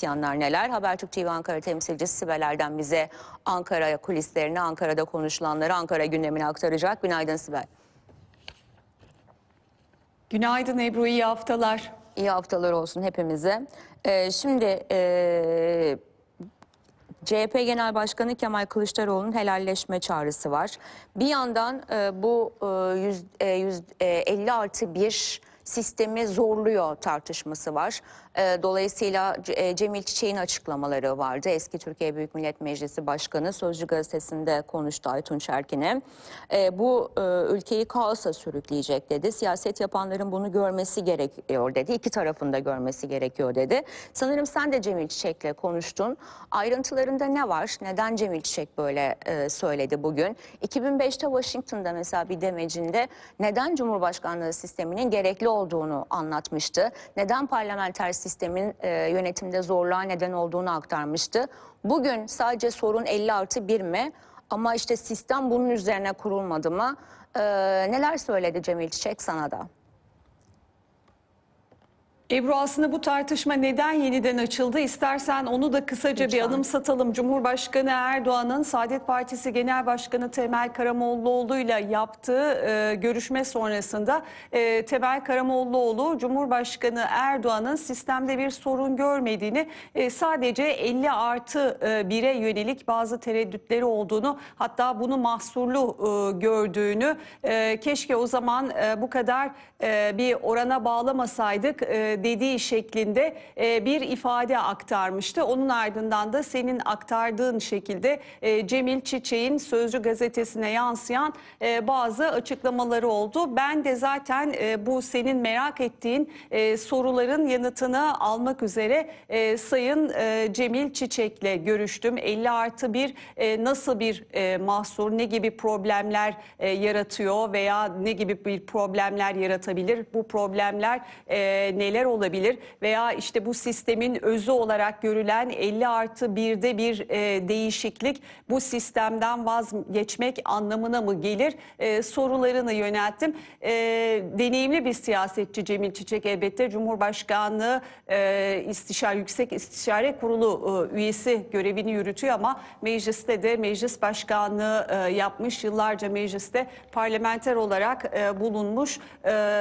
isyanlar neler? Habertürk TV Ankara temsilcisi Sibel Erdem bize Ankara'ya kulislerini, Ankara'da konuşulanları, Ankara gündemini aktaracak. Günaydın Sibel. Günaydın Ebru, iyi haftalar. İyi haftalar olsun hepimize. Şimdi CHP Genel Başkanı Kemal Kılıçdaroğlu'nun helalleşme çağrısı var. Bir yandan bu 50+1 sistemi zorluyor tartışması var. Dolayısıyla Cemil Çiçek'in açıklamaları vardı. Eski Türkiye Büyük Millet Meclisi Başkanı Sözcü Gazetesi'nde konuştu Aytun Çerkin'e. Bu ülkeyi kaosa sürükleyecek dedi. Siyaset yapanların bunu görmesi gerekiyor dedi. İki tarafında görmesi gerekiyor dedi. Sanırım sen de Cemil Çiçek'le konuştun. Ayrıntılarında ne var? Neden Cemil Çiçek böyle söyledi bugün? 2005'te Washington'da mesela bir demecinde neden Cumhurbaşkanlığı sisteminin gerekli olduğunu anlatmıştı. Neden parlamenter sistemin yönetimde zorluğa neden olduğunu aktarmıştı. Bugün sadece sorun 50+1 mi? Ama işte sistem bunun üzerine kurulmadı mı? Neler söyledi Cemil Çiçek sana da? Ebru, aslında bu tartışma neden yeniden açıldı? İstersen onu da kısaca bir anımsatalım. Cumhurbaşkanı Erdoğan'ın Saadet Partisi Genel Başkanı Temel Karamoğluoğlu'yla yaptığı görüşme sonrasında Temel Karamoğluoğlu, Cumhurbaşkanı Erdoğan'ın sistemde bir sorun görmediğini, sadece 50+1'e yönelik bazı tereddütleri olduğunu, hatta bunu mahsurlu gördüğünü, keşke o zaman bu kadar bir orana bağlamasaydık dediği şeklinde bir ifade aktarmıştı. Onun ardından da senin aktardığın şekilde Cemil Çiçek'in Sözcü gazetesine yansıyan bazı açıklamaları oldu. Ben de zaten bu senin merak ettiğin soruların yanıtını almak üzere Sayın Cemil Çiçek'le görüştüm. 50+1 nasıl bir mahsur, ne gibi problemler yaratıyor veya ne gibi bir problemler yaratabilir? Bu problemler neler olabilir veya işte bu sistemin özü olarak görülen 50+1'de bir değişiklik bu sistemden vazgeçmek anlamına mı gelir sorularını yönelttim. Deneyimli bir siyasetçi Cemil Çiçek, elbette Cumhurbaşkanlığı Yüksek İstişare Kurulu üyesi görevini yürütüyor ama mecliste de meclis başkanlığı yapmış, yıllarca mecliste parlamenter olarak bulunmuş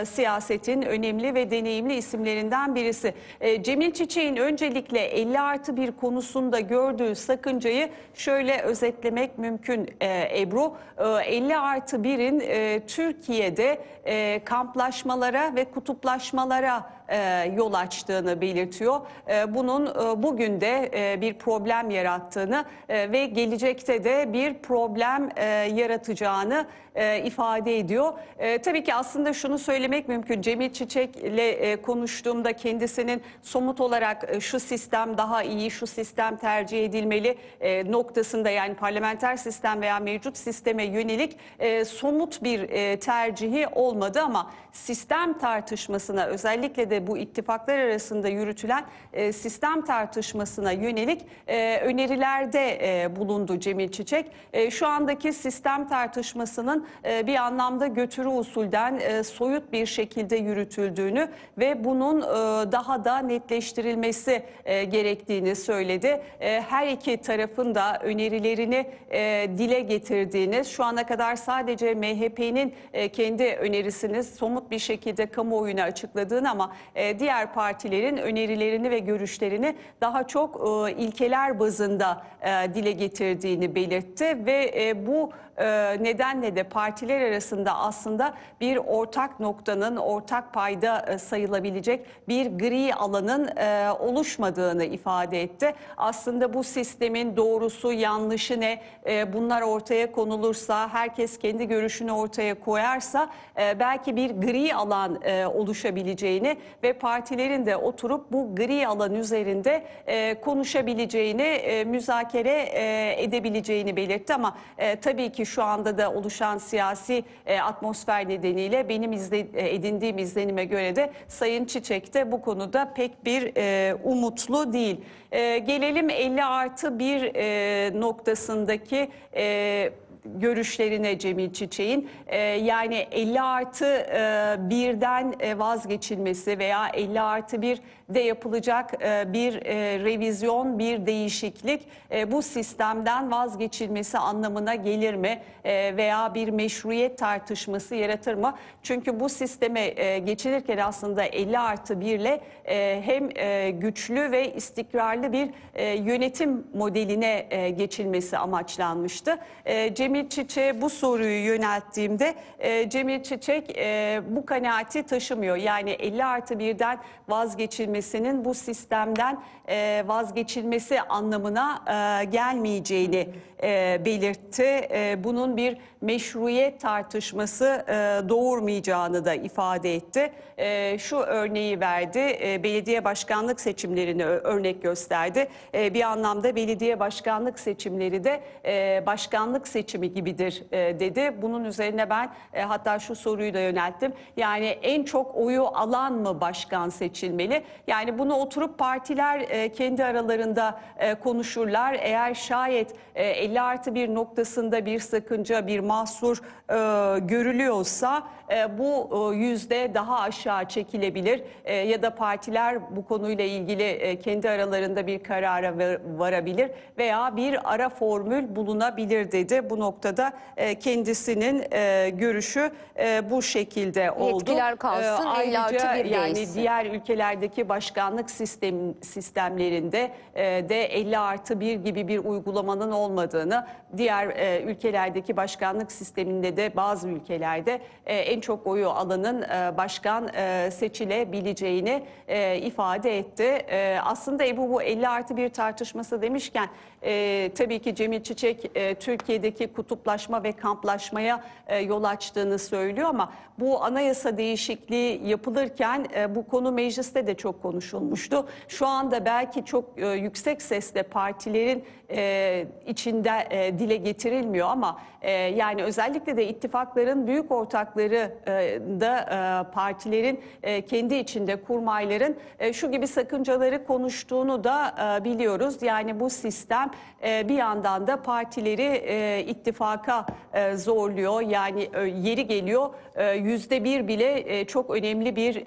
siyasetin önemli ve deneyimli isimlerinden birisi. Cemil Çiçek'in öncelikle 50+1 konusunda gördüğü sakıncayı şöyle özetlemek mümkün Ebru. 50+1'in Türkiye'de kamplaşmalara ve kutuplaşmalara yol açtığını belirtiyor. Bunun bugün de bir problem yarattığını ve gelecekte de bir problem yaratacağını ifade ediyor. Tabii ki aslında şunu söylemek mümkün. Cemil Çiçek'le konuştuğumda kendisinin somut olarak şu sistem daha iyi, şu sistem tercih edilmeli noktasında, yani parlamenter sistem veya mevcut sisteme yönelik somut bir tercihi olmadı ama sistem tartışmasına, özellikle de bu ittifaklar arasında yürütülen sistem tartışmasına yönelik önerilerde bulundu Cemil Çiçek. Şu andaki sistem tartışmasının bir anlamda götürü usulden soyut bir şekilde yürütüldüğünü ve bunun daha da netleştirilmesi gerektiğini söyledi. Her iki tarafın da önerilerini dile getirdiğini, şu ana kadar sadece MHP'nin kendi önerisini somut bir şekilde kamuoyuna açıkladığını ama diğer partilerin önerilerini ve görüşlerini daha çok ilkeler bazında dile getirdiğini belirtti ve bu nedenle de partiler arasında aslında bir ortak noktanın, ortak payda sayılabilecek bir gri alanın oluşmadığını ifade etti. Aslında bu sistemin doğrusu, yanlışı ne? Bunlar ortaya konulursa, herkes kendi görüşünü ortaya koyarsa belki bir gri alan oluşabileceğini ve partilerin de oturup bu gri alan üzerinde konuşabileceğini, müzakere edebileceğini belirtti. Ama tabii ki şu anda da oluşan siyasi atmosfer nedeniyle benim edindiğim izlenime göre de Sayın Çiçek de bu konuda pek bir umutlu değil. Gelelim 50+1 noktasındaki görüşlerine Cemil Çiçek'in, yani 50+1'den vazgeçilmesi veya 50+1 de yapılacak bir revizyon, bir değişiklik bu sistemden vazgeçilmesi anlamına gelir mi? Veya bir meşruiyet tartışması yaratır mı? Çünkü bu sisteme geçilirken aslında 50+1 ile hem güçlü ve istikrarlı bir yönetim modeline geçilmesi amaçlanmıştı. Cemil Çiçek'e bu soruyu yönelttiğimde Cemil Çiçek bu kanaati taşımıyor. Yani 50+1'den vazgeçilmesinin bu sistemden vazgeçilmesi anlamına gelmeyeceğini belirtti. Bunun bir meşruiyet tartışması doğurmayacağını da ifade etti. Şu örneği verdi, belediye başkanlık seçimlerini örnek gösterdi. Bir anlamda belediye başkanlık seçimleri de başkanlık seçimi gibidir dedi. Bunun üzerine ben hatta şu soruyu da yönelttim. Yani en çok oyu alan mı başkan seçilmeli? Yani bunu oturup partiler kendi aralarında konuşurlar. Eğer şayet 50+1 noktasında bir sakınca, bir mahsur görülüyorsa bu yüzde daha aşağı çekilebilir ya da partiler bu konuyla ilgili kendi aralarında bir karara varabilir veya bir ara formül bulunabilir dedi. Bu noktada kendisinin görüşü bu şekilde oldu. Yetkiler kalsın, ayrıca yani diğer ülkelerdeki başkanlık sistemlerinde de 50+1 gibi bir uygulamanın olmadığını, diğer ülkelerdeki başkanlık sisteminde de bazı ülkelerde en çok oyu alanın başkan seçilebileceğini ifade etti. Aslında bu 50+1 tartışması demişken tabii ki Cemil Çiçek Türkiye'deki kutuplaşma ve kamplaşmaya yol açtığını söylüyor ama bu anayasa değişikliği yapılırken bu konu mecliste de çok konuşulmuştu. Şu anda belki çok yüksek sesle partilerin içinde dile getirilmiyor ama yani özellikle de ittifakların büyük ortakları da partilerin kendi içinde kurmayların şu gibi sakıncaları konuştuğunu da biliyoruz. Yani bu sistem bir yandan da partileri ittifaka zorluyor. Yani yeri geliyor %1 bile çok önemli bir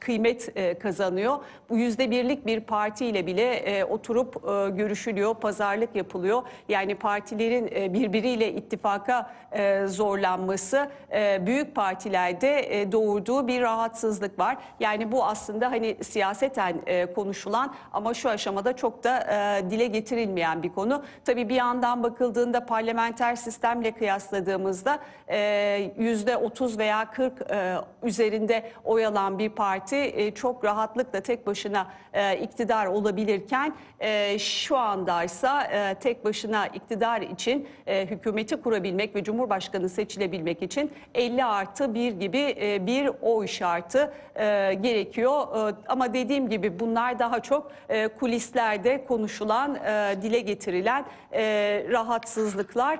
kıymet kazanıyor. Bu %1'lik bir partiyle bile oturup görüşülüyor, pazarlık yapılıyor. Yani partilerin birbiriyle ittifaka zorlanması büyük partilerde doğurduğu bir rahatsızlık var. Yani bu aslında hani siyaseten konuşulan ama şu aşamada çok da dile getirilmeyen bir konu. Tabii bir yandan bakıldığında parlamenter sistemle kıyasladığımızda %30 veya 40 üzerinde oy alan bir parti çok rahatlıkla tek başına iktidar olabilirken şu andaysa tek başına iktidar için hükümeti kurabilmek ve Cumhurbaşkanı seçilebilmek için 50+1 gibi bir oy şartı gerekiyor. Ama dediğim gibi bunlar daha çok kulislerde konuşulan, dile getirilen rahatsızlıklar.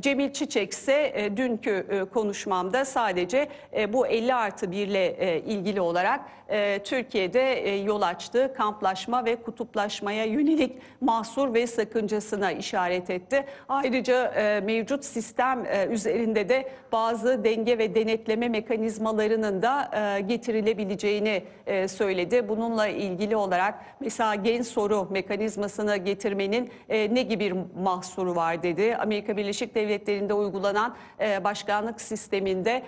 Cemil Çiçek ise dünkü konuşmamda sadece bu 50+1 ile ilgili olarak Türkiye'de yol açtığı kamplaşma ve kutuplaşmaya yönelik mahsur ve sakıncasına işaret etti. Ayrıca mevcut sistem üzerinde de bazı denge ve denetleme mekanizmalarının da getirilebileceğini söyledi. Bununla ilgili olarak mesela gen soru mekanizmasını getirmenin ne gibi bir mahsuru var dedi. Amerika Birleşik Devletleri'nde uygulanan başkanlık sisteminde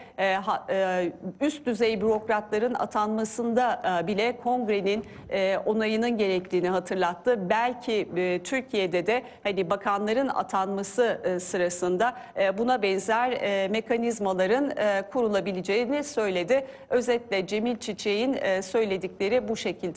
üst düzey bürokratların atanmasında bile kongrenin onayının gerektiğini hatırlattı. Belki Türkiye'de de hani bakanların atanması sırasında buna benzer mekanizmaların kurulabileceğini söyledi. Özetle Cemil Çiçek'in söyledikleri bu şekilde.